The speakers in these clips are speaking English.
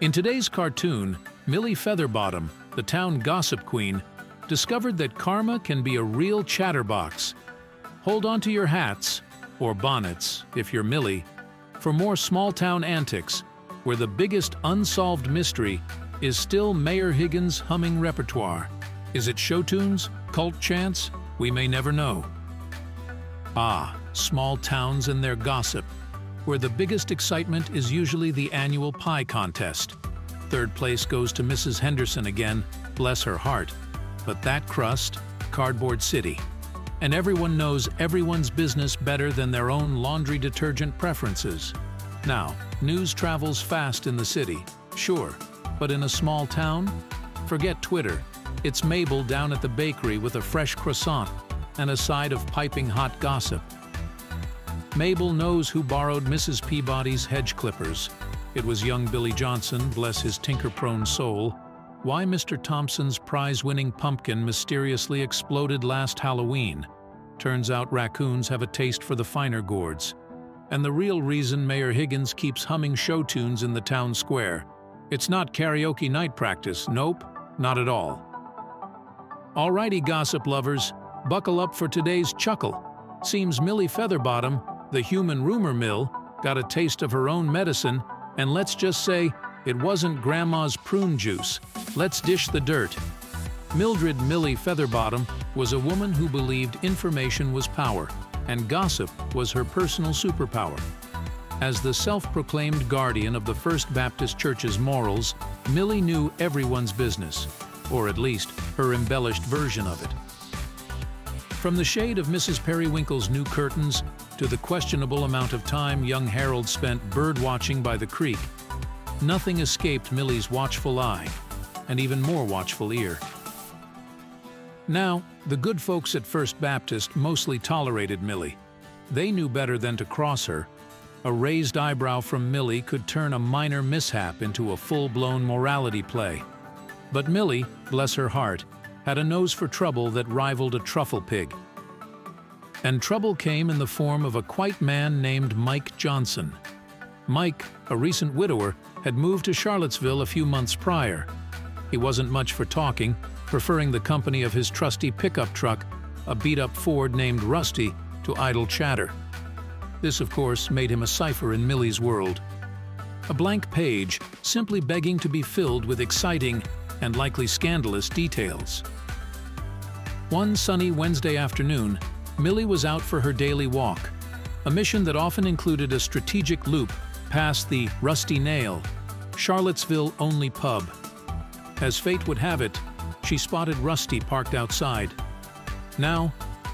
In today's cartoon, Millie Featherbottom, the town gossip queen, discovered that karma can be a real chatterbox. Hold on to your hats, or bonnets if you're Millie, for more small-town antics, where the biggest unsolved mystery is still Mayor Higgins' humming repertoire. Is it show tunes, cult chants? We may never know. Ah, small towns and their gossip, where the biggest excitement is usually the annual pie contest. Third place goes to Mrs. Henderson again, bless her heart. But that crust, Cardboard City. And everyone knows everyone's business better than their own laundry detergent preferences. Now, news travels fast in the city, sure, but in a small town? Forget Twitter. It's Mabel down at the bakery with a fresh croissant and a side of piping hot gossip. Mabel knows who borrowed Mrs. Peabody's hedge clippers. It was young Billy Johnson, bless his tinker-prone soul. Why Mr. Thompson's prize-winning pumpkin mysteriously exploded last Halloween. Turns out raccoons have a taste for the finer gourds. And the real reason Mayor Higgins keeps humming show tunes in the town square. It's not karaoke night practice, nope, not at all. Alrighty, gossip lovers, buckle up for today's chuckle. Seems Millie Featherbottom, the human rumor mill, got a taste of her own medicine, and let's just say, it wasn't Grandma's prune juice. Let's dish the dirt. Mildred Millie Featherbottom was a woman who believed information was power, and gossip was her personal superpower. As the self-proclaimed guardian of the First Baptist Church's morals, Millie knew everyone's business, or at least her embellished version of it. From the shade of Mrs. Periwinkle's new curtains to the questionable amount of time young Harold spent bird-watching by the creek, nothing escaped Millie's watchful eye, and even more watchful ear. Now, the good folks at First Baptist mostly tolerated Millie. They knew better than to cross her. A raised eyebrow from Millie could turn a minor mishap into a full-blown morality play. But Millie, bless her heart, had a nose for trouble that rivaled a truffle pig. And trouble came in the form of a quiet man named Mike Johnson. Mike, a recent widower, had moved to Charlottesville a few months prior. He wasn't much for talking, preferring the company of his trusty pickup truck, a beat-up Ford named Rusty, to idle chatter. This, of course, made him a cipher in Millie's world. A blank page, simply begging to be filled with exciting and likely scandalous details. One sunny Wednesday afternoon, Millie was out for her daily walk, a mission that often included a strategic loop past the Rusty Nail, Charlottesville-only pub. As fate would have it, she spotted Rusty parked outside. Now,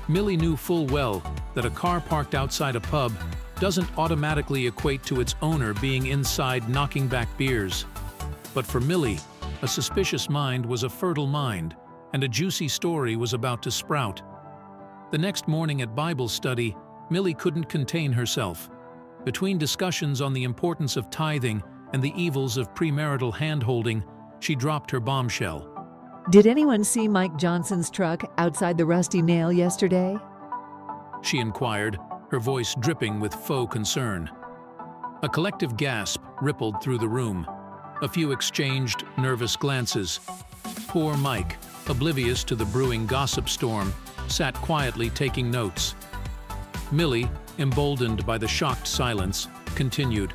Millie knew full well that a car parked outside a pub doesn't automatically equate to its owner being inside knocking back beers. But for Millie, a suspicious mind was a fertile mind, and a juicy story was about to sprout. The next morning at Bible study, Millie couldn't contain herself. Between discussions on the importance of tithing and the evils of premarital handholding, she dropped her bombshell. Did anyone see Mike Johnson's truck outside the Rusty Nail yesterday? She inquired, her voice dripping with faux concern. A collective gasp rippled through the room. A few exchanged nervous glances. Poor Mike, oblivious to the brewing gossip storm, sat quietly taking notes. Millie, emboldened by the shocked silence, continued.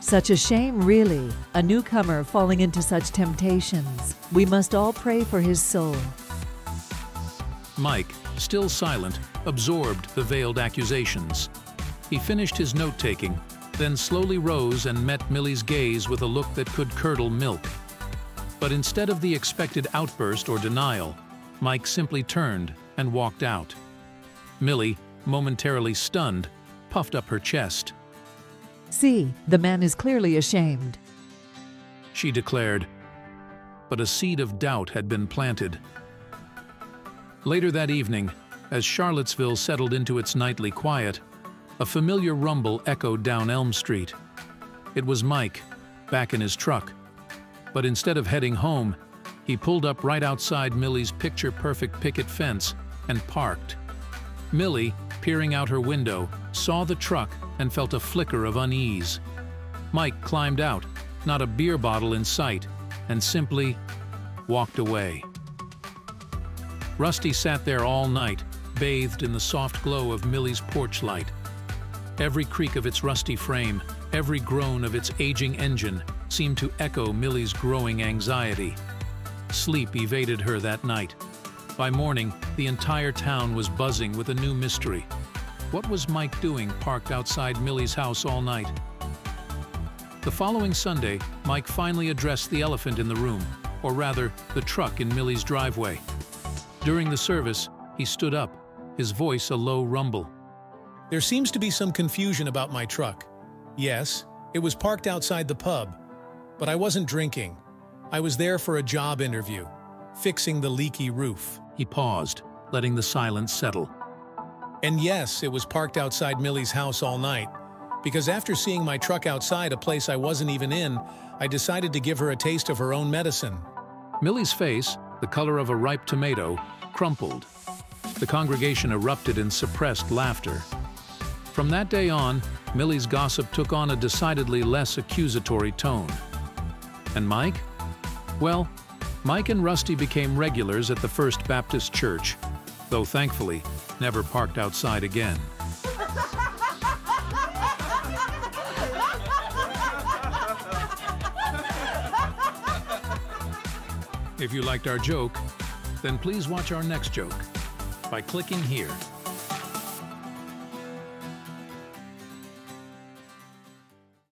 Such a shame, really, a newcomer falling into such temptations. We must all pray for his soul. Mike, still silent, absorbed the veiled accusations. He finished his note-taking, then slowly rose and met Millie's gaze with a look that could curdle milk. But instead of the expected outburst or denial, Mike simply turned and walked out. Millie, momentarily stunned, puffed up her chest. See, the man is clearly ashamed, she declared. But a seed of doubt had been planted. Later that evening, as Charlottesville settled into its nightly quiet, a familiar rumble echoed down Elm Street. It was Mike, back in his truck. But instead of heading home, he pulled up right outside Millie's picture-perfect picket fence and parked. Millie, peering out her window, saw the truck and felt a flicker of unease. Mike climbed out, not a beer bottle in sight, and simply walked away. Rusty sat there all night, bathed in the soft glow of Millie's porch light. Every creak of its rusty frame, every groan of its aging engine, seemed to echo Millie's growing anxiety. Sleep evaded her that night. By morning, the entire town was buzzing with a new mystery. What was Mike doing parked outside Millie's house all night? The following Sunday, Mike finally addressed the elephant in the room, or rather, the truck in Millie's driveway. During the service, he stood up, his voice a low rumble. "There seems to be some confusion about my truck. Yes, it was parked outside the pub, but I wasn't drinking. I was there for a job interview, fixing the leaky roof." He paused, letting the silence settle. "And yes, it was parked outside Millie's house all night, because after seeing my truck outside a place I wasn't even in, I decided to give her a taste of her own medicine." Millie's face, the color of a ripe tomato, crumpled. The congregation erupted in suppressed laughter. From that day on, Millie's gossip took on a decidedly less accusatory tone. And Mike? Well, Mike and Rusty became regulars at the First Baptist Church, though thankfully, never parked outside again. If you liked our joke, then please watch our next joke by clicking here.